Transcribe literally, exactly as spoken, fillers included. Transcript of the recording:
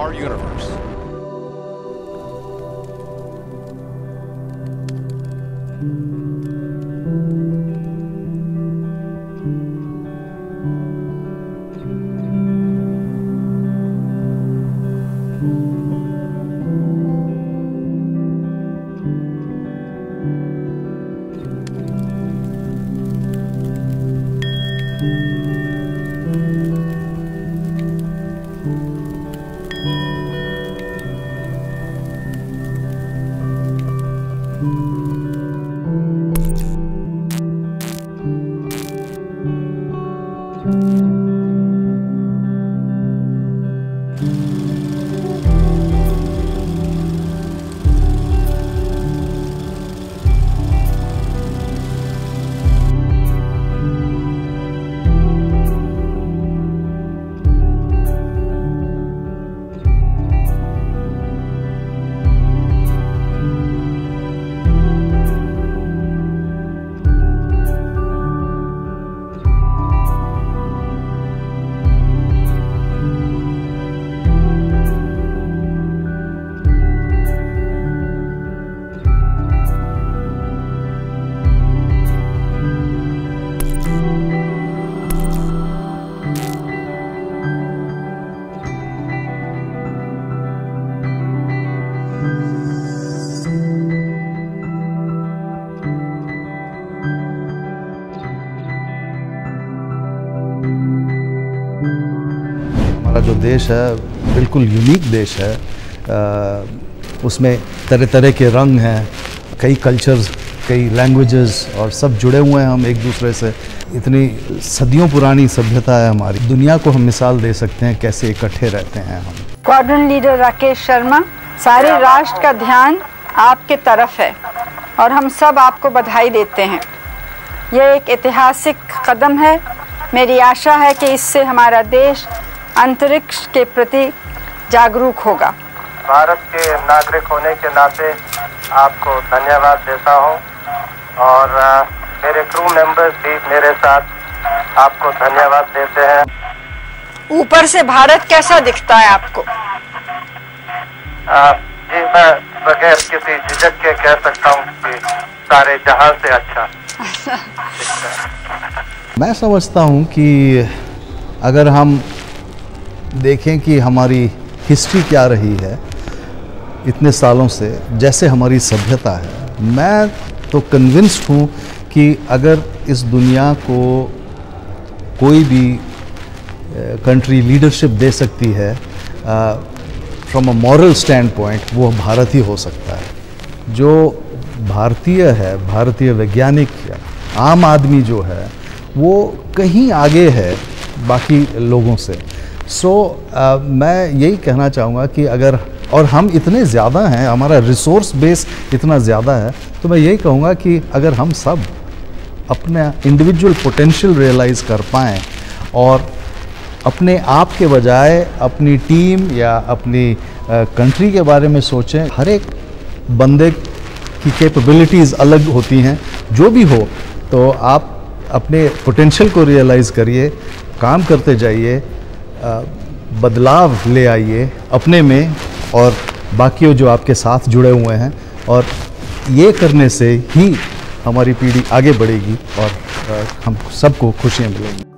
our universe. जो देश है बिल्कुल यूनिक देश है, आ, उसमें तरह तरह के रंग हैं, कई कल्चर्स, कई लैंग्वेजेस और सब जुड़े हुए हैं हम एक दूसरे से। इतनी सदियों पुरानी सभ्यता है हमारी, दुनिया को हम मिसाल दे सकते हैं कैसे इकट्ठे रहते हैं हम। स्क्वाड्रन लीडर राकेश शर्मा, सारे राष्ट्र का ध्यान आपके तरफ है और हम सब आपको बधाई देते हैं। यह एक ऐतिहासिक कदम है। मेरी आशा है कि इससे हमारा देश अंतरिक्ष के प्रति जागरूक होगा। भारत के नागरिक होने के नाते आपको धन्यवाद देता हूं और मेरे क्रू मेंबर्स भी मेरे साथ आपको धन्यवाद देते हैं। ऊपर से भारत कैसा दिखता है आपको? आप जी, मैं बगैर किसी झिझक के कह सकता हूं कि सारे जहां से अच्छा दिखता है। मैं समझता हूं कि अगर हम देखें कि हमारी हिस्ट्री क्या रही है इतने सालों से, जैसे हमारी सभ्यता है, मैं तो कन्विंस्ड हूँ कि अगर इस दुनिया को कोई भी कंट्री लीडरशिप दे सकती है from a moral standpoint, वो भारत ही हो सकता है। जो भारतीय है, भारतीय वैज्ञानिक, आम आदमी जो है वो कहीं आगे है बाकी लोगों से। सो so, uh, मैं यही कहना चाहूँगा कि अगर, और हम इतने ज़्यादा हैं, हमारा रिसोर्स बेस इतना ज़्यादा है, तो मैं यही कहूँगा कि अगर हम सब अपने इंडिविजुअल पोटेंशियल रियलाइज़ कर पाएँ और अपने आप के बजाय अपनी टीम या अपनी कंट्री uh, के बारे में सोचें। हर एक बंदे की कैपेबिलिटीज़ अलग होती हैं। जो भी हो, तो आप अपने पोटेंशियल को रियलाइज़ करिए, काम करते जाइए, बदलाव ले आइए अपने में और बाकियों जो आपके साथ जुड़े हुए हैं, और ये करने से ही हमारी पीढ़ी आगे बढ़ेगी और हम सबको खुशियाँ मिलेंगी।